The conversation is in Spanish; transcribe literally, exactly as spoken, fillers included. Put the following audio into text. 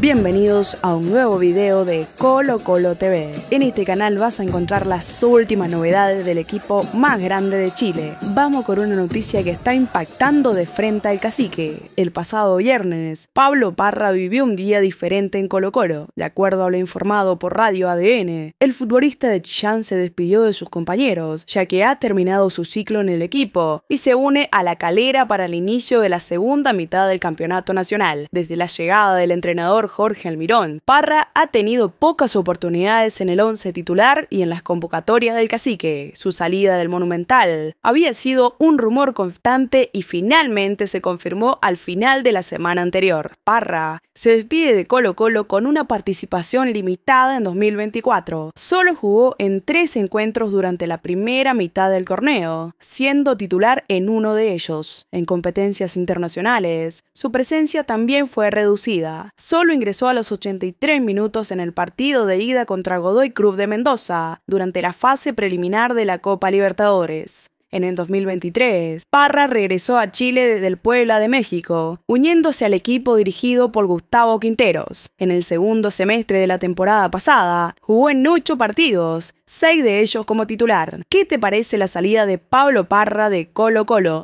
Bienvenidos a un nuevo video de Colo Colo T V. En este canal vas a encontrar las últimas novedades del equipo más grande de Chile. Vamos con una noticia que está impactando de frente al Cacique. El pasado viernes, Pablo Parra vivió un día diferente en Colo Colo. De acuerdo a lo informado por Radio A D N, el futbolista de Chillán se despidió de sus compañeros, ya que ha terminado su ciclo en el equipo y se une a la calera para el inicio de la segunda mitad del campeonato nacional. Desde la llegada del entrenador Jorge Almirón, Parra ha tenido pocas oportunidades en el once titular y en las convocatorias del Cacique. Su salida del Monumental había sido un rumor constante y finalmente se confirmó al final de la semana anterior. Parra se despide de Colo Colo con una participación limitada en dos mil veinticuatro. Solo jugó en tres encuentros durante la primera mitad del torneo, siendo titular en uno de ellos. En competencias internacionales, su presencia también fue reducida. Solo ingresó a los ochenta y tres minutos en el partido de ida contra Godoy Cruz de Mendoza durante la fase preliminar de la Copa Libertadores. En el dos mil veintitrés, Parra regresó a Chile desde el Puebla de México, uniéndose al equipo dirigido por Gustavo Quinteros. En el segundo semestre de la temporada pasada, jugó en ocho partidos, seis de ellos como titular. ¿Qué te parece la salida de Pablo Parra de Colo Colo?